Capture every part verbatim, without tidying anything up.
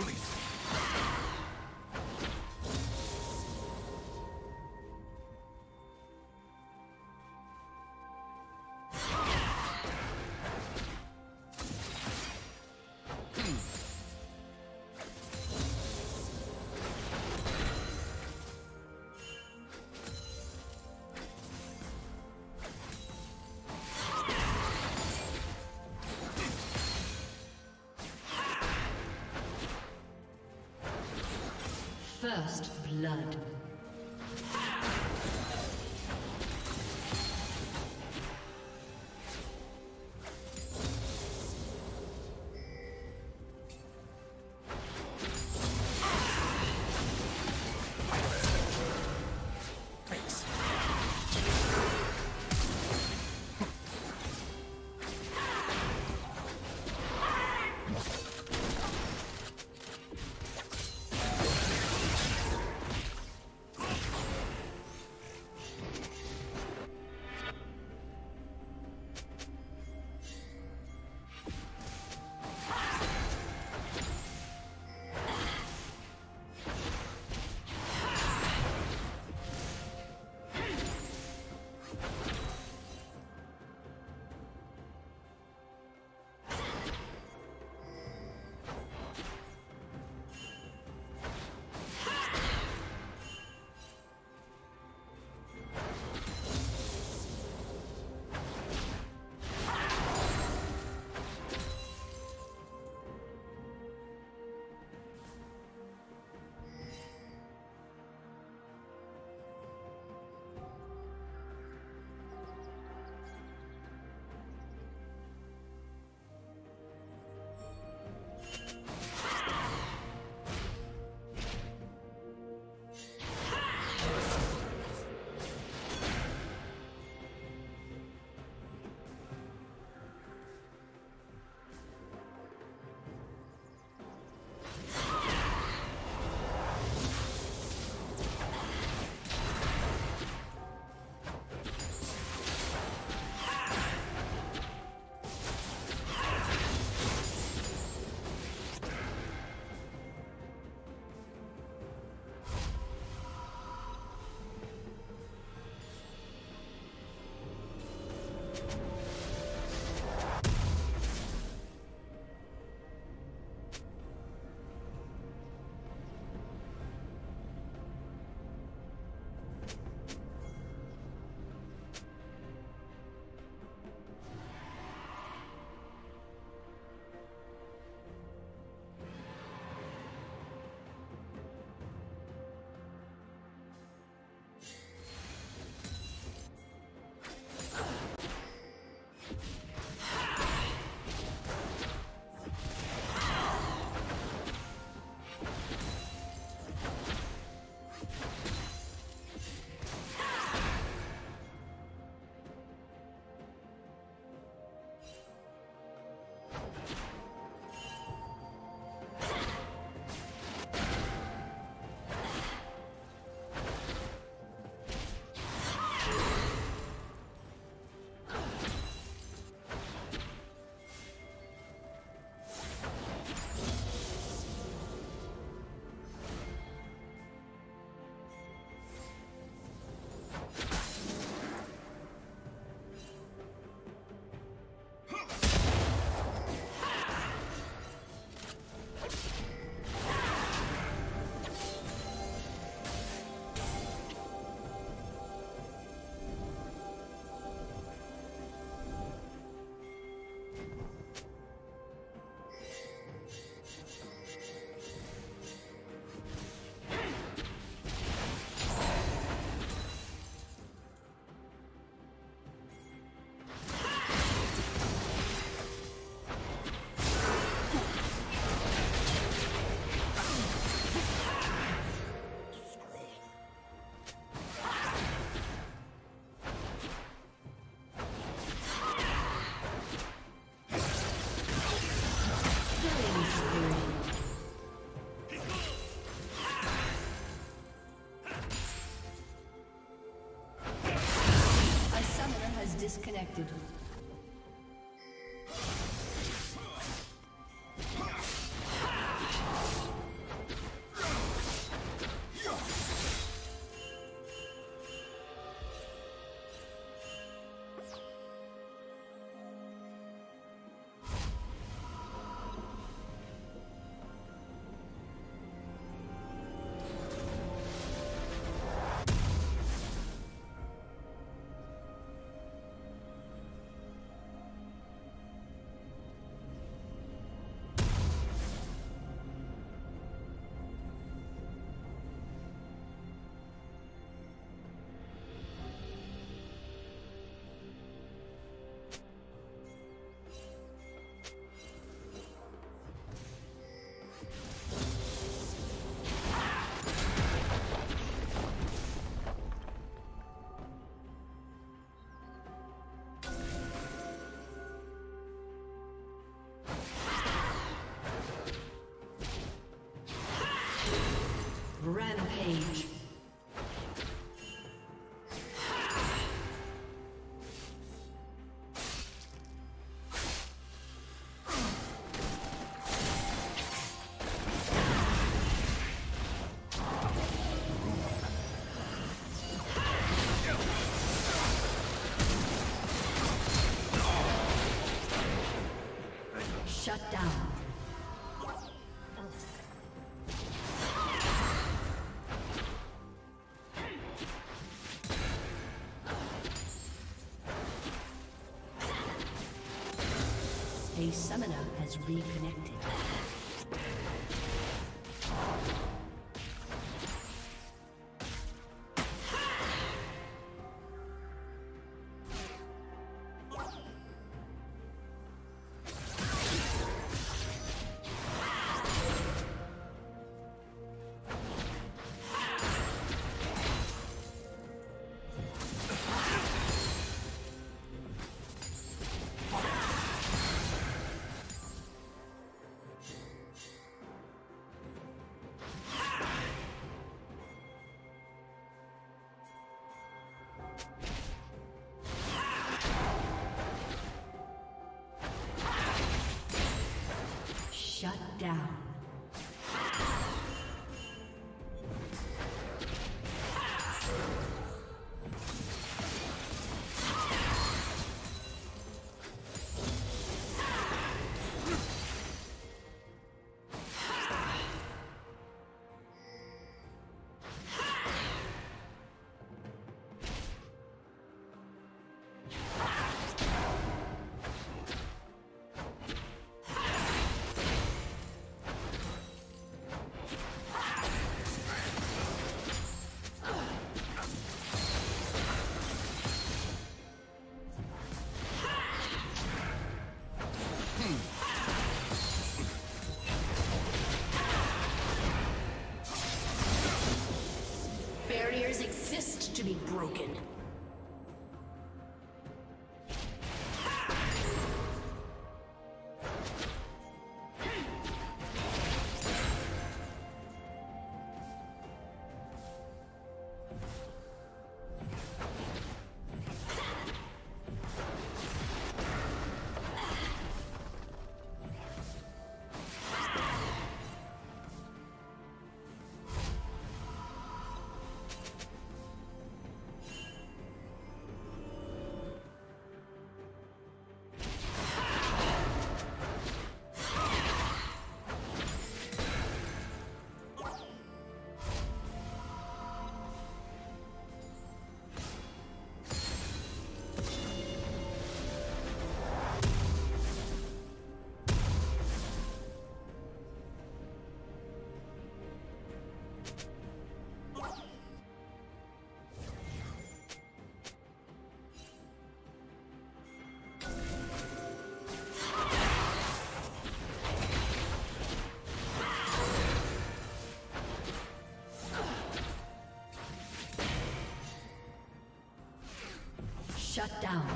Release. First blood. Disconnected. down. A summoner has reconnected. Shut down. Exist to be broken. Shut down.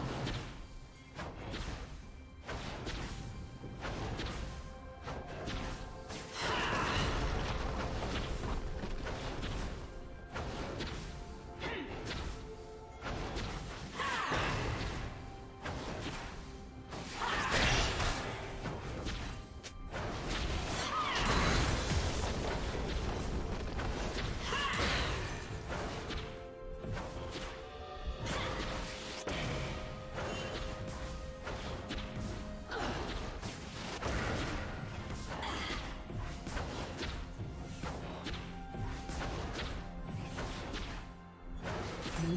Blue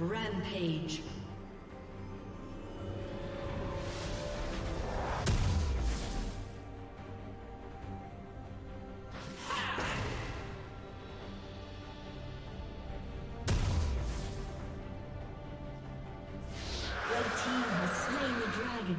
Rampage. Red team has slain the dragon.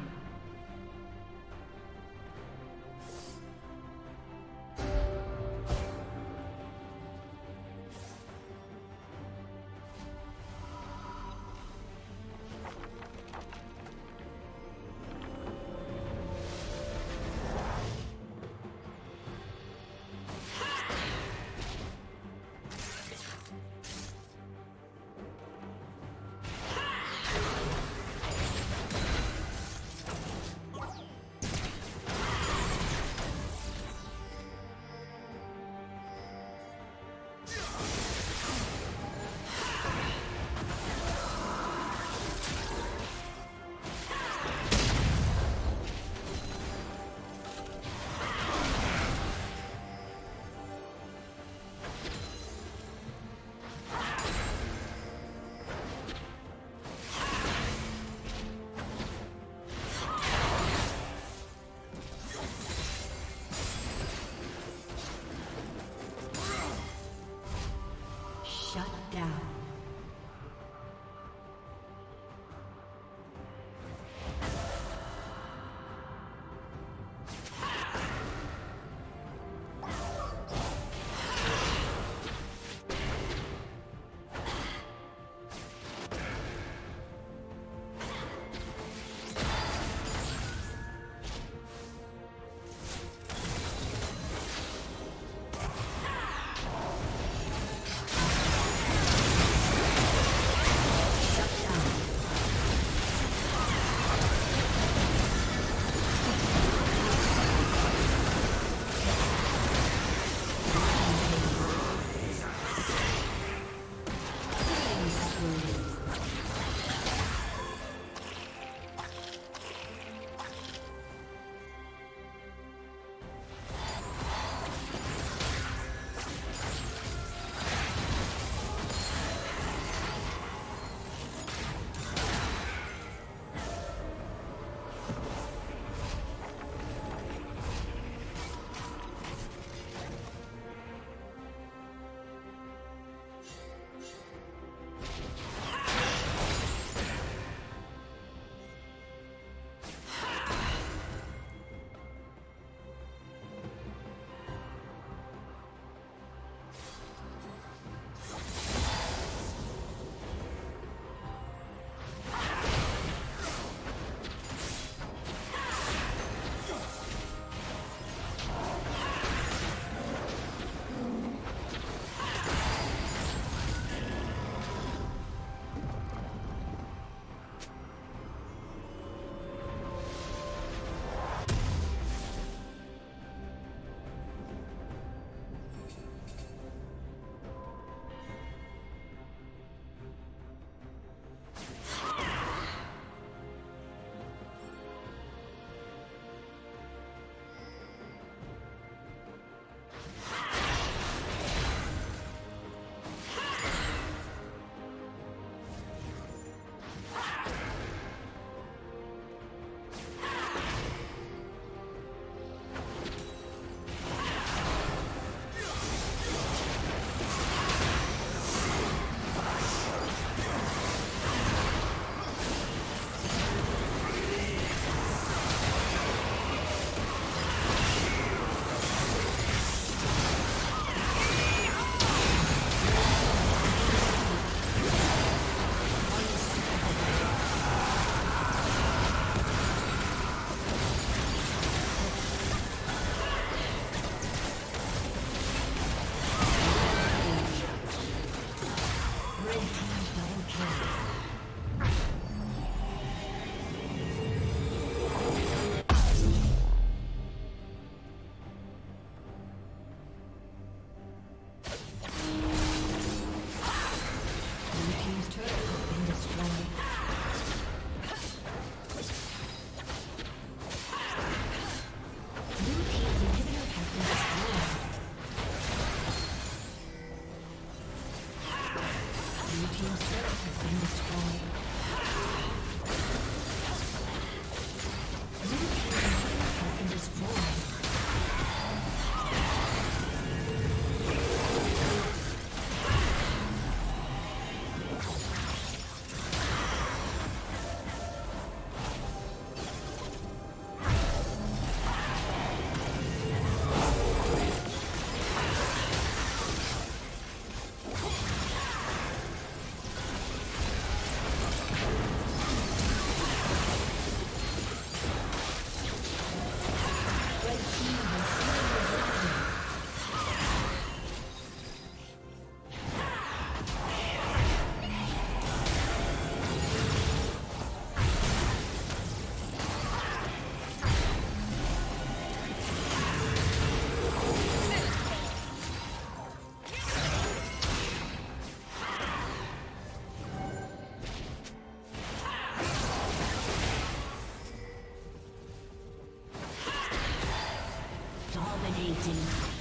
Dominating.